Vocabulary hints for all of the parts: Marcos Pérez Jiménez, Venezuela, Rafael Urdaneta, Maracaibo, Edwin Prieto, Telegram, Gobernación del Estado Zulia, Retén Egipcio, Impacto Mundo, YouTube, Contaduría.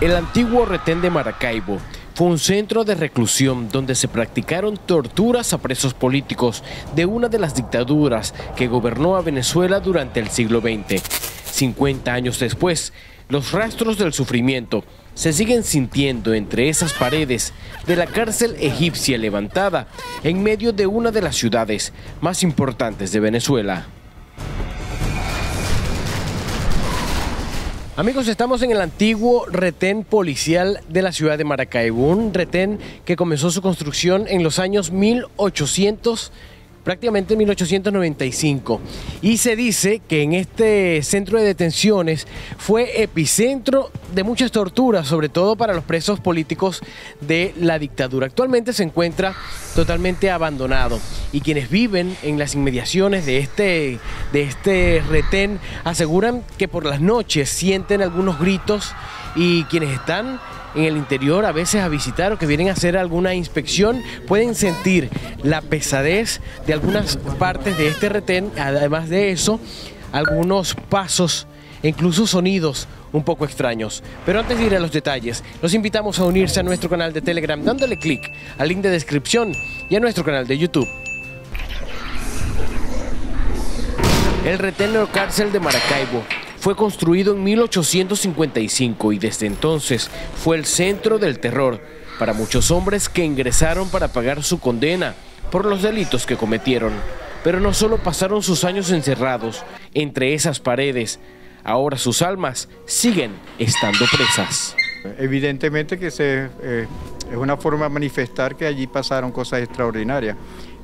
El antiguo retén de Maracaibo fue un centro de reclusión donde se practicaron torturas a presos políticos de una de las dictaduras que gobernó a Venezuela durante el siglo XX. 50 años después, los rastros del sufrimiento se siguen sintiendo entre esas paredes de la cárcel egipcia levantada en medio de una de las ciudades más importantes de Venezuela. Amigos, estamos en el antiguo retén policial de la ciudad de Maracaibo, un retén que comenzó su construcción en los años 1800, prácticamente 1895. Y se dice que en este centro de detenciones fue epicentro de muchas torturas, sobre todo para los presos políticos de la dictadura. Actualmente se encuentra totalmente abandonado y quienes viven en las inmediaciones de este retén aseguran que por las noches sienten algunos gritos y quienes están en el interior a veces a visitar o que vienen a hacer alguna inspección pueden sentir la pesadez de algunas partes de este retén. Además de eso, algunos pasos e incluso sonidos un poco extraños. Pero antes de ir a los detalles, los invitamos a unirse a nuestro canal de Telegram dándole clic al link de descripción y a nuestro canal de YouTube. El retén o cárcel de Maracaibo fue construido en 1855 y desde entonces fue el centro del terror para muchos hombres que ingresaron para pagar su condena por los delitos que cometieron. Pero no solo pasaron sus años encerrados entre esas paredes, ahora sus almas siguen estando presas. Evidentemente que es una forma de manifestar que allí pasaron cosas extraordinarias.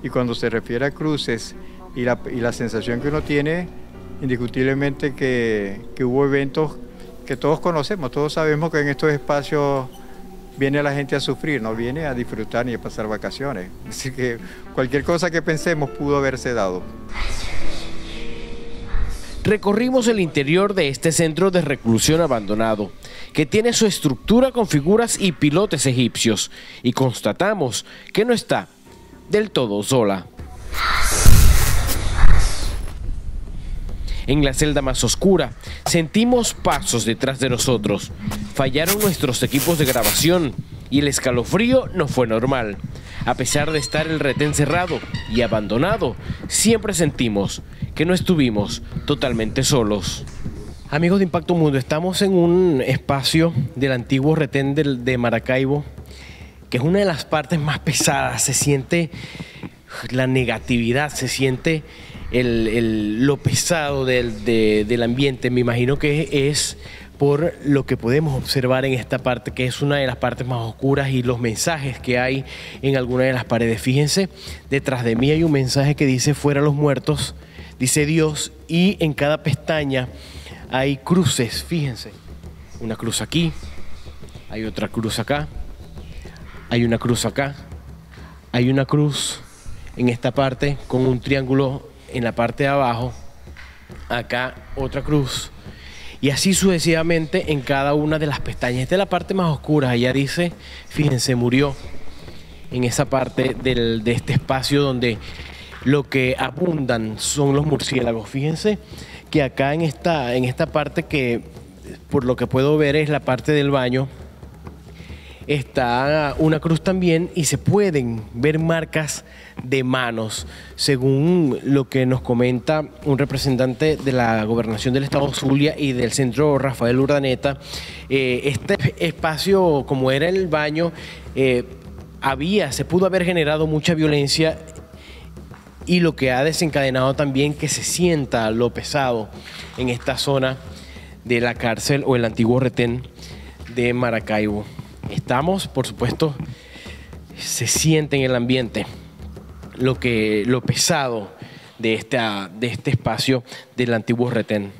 Y cuando se refiere a cruces y la sensación que uno tiene, indiscutiblemente que hubo eventos que todos conocemos, todos sabemos que en estos espacios viene la gente a sufrir, no viene a disfrutar ni a pasar vacaciones. Así que cualquier cosa que pensemos pudo haberse dado. Recorrimos el interior de este centro de reclusión abandonado, que tiene su estructura con figuras y pilotes egipcios, y constatamos que no está del todo sola. En la celda más oscura, sentimos pasos detrás de nosotros. Fallaron nuestros equipos de grabación y el escalofrío no fue normal. A pesar de estar el retén cerrado y abandonado, siempre sentimos que no estuvimos totalmente solos. Amigos de Impacto Mundo, estamos en un espacio del antiguo retén de Maracaibo, que es una de las partes más pesadas. Se siente la negatividad, se siente lo pesado del ambiente. Me imagino que es por lo que podemos observar en esta parte, que es una de las partes más oscuras, y los mensajes que hay en alguna de las paredes. Fíjense, detrás de mí hay un mensaje que dice: fuera los muertos, dice Dios, y en cada pestaña hay cruces. Fíjense, una cruz aquí, hay otra cruz acá, hay una cruz acá, hay una cruz en esta parte con un triángulo en la parte de abajo, acá otra cruz, y así sucesivamente en cada una de las pestañas. Esta es la parte más oscura, allá dice, fíjense, murió en esa parte de este espacio donde lo que abundan son los murciélagos. Fíjense que acá en esta parte, que por lo que puedo ver es la parte del baño, está una cruz también, y se pueden ver marcas de manos, según lo que nos comenta un representante de la Gobernación del Estado Zulia y del centro Rafael Urdaneta. Este espacio, como era el baño, se pudo haber generado mucha violencia, y lo que ha desencadenado también que se sienta lo pesado en esta zona de la cárcel o el antiguo retén de Maracaibo. Estamos, por supuesto, se siente en el ambiente lo pesado de este espacio del antiguo retén.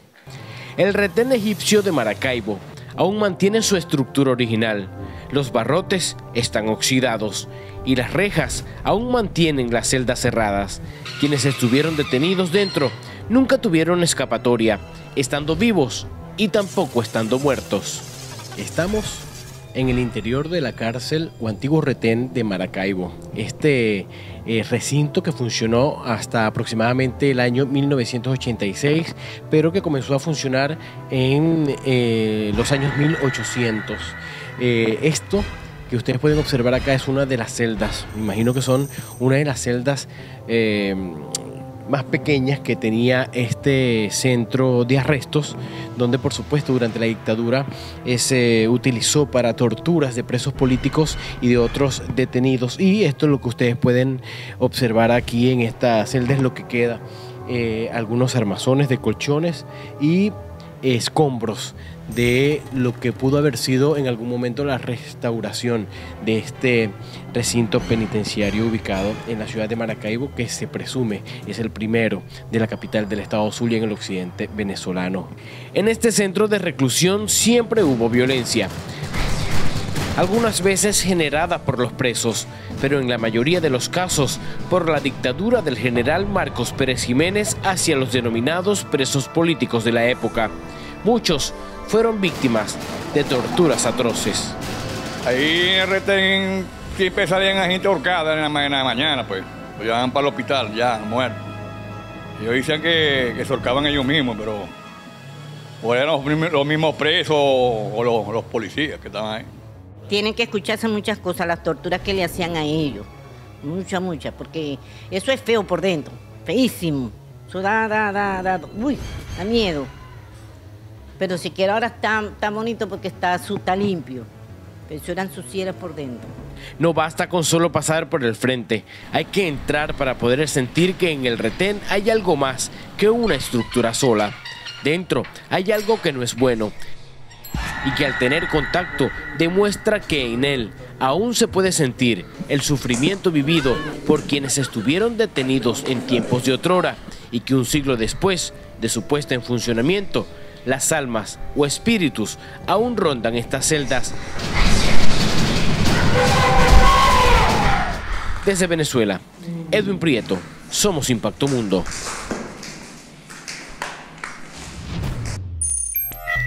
El retén egipcio de Maracaibo aún mantiene su estructura original. Los barrotes están oxidados y las rejas aún mantienen las celdas cerradas. Quienes estuvieron detenidos dentro nunca tuvieron escapatoria, estando vivos y tampoco estando muertos. Estamos en el interior de la cárcel o antiguo retén de Maracaibo. Este recinto que funcionó hasta aproximadamente el año 1986, pero que comenzó a funcionar en los años 1800. Esto que ustedes pueden observar acá es una de las celdas, me imagino que son una de las celdas más pequeñas que tenía este centro de arrestos, donde por supuesto durante la dictadura se utilizó para torturas de presos políticos y de otros detenidos. Y esto es lo que ustedes pueden observar aquí en esta celda, es lo que queda, algunos armazones de colchones y escombros de lo que pudo haber sido en algún momento la restauración de este recinto penitenciario ubicado en la ciudad de Maracaibo, que se presume es el primero de la capital del estado Zulia en el occidente venezolano. En este centro de reclusión siempre hubo violencia, algunas veces generada por los presos, pero en la mayoría de los casos por la dictadura del general Marcos Pérez Jiménez hacia los denominados presos políticos de la época. Muchos fueron víctimas de torturas atroces. Ahí en Retén siempre salían a gente ahorcada en la mañana, pues. Lo llevaban para el hospital, ya, muerto. Ellos decían que se ahorcaban ellos mismos, pero o eran los mismos presos o los policías que estaban ahí. Tienen que escucharse muchas cosas, las torturas que le hacían a ellos. Muchas, muchas, porque eso es feo por dentro, feísimo. Eso da, uy, da miedo. Pero siquiera ahora está bonito porque está limpio. Pero eso eran sucieras por dentro. No basta con solo pasar por el frente. Hay que entrar para poder sentir que en el retén hay algo más que una estructura sola. Dentro hay algo que no es bueno y que al tener contacto demuestra que en él aún se puede sentir el sufrimiento vivido por quienes estuvieron detenidos en tiempos de otrora y que un siglo después de su puesta en funcionamiento, las almas o espíritus aún rondan estas celdas. Desde Venezuela, Edwin Prieto, somos Impacto Mundo.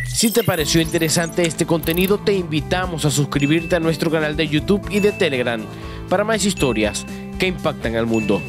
Si te pareció interesante este contenido, te invitamos a suscribirte a nuestro canal de YouTube y de Telegram para más historias que impactan al mundo.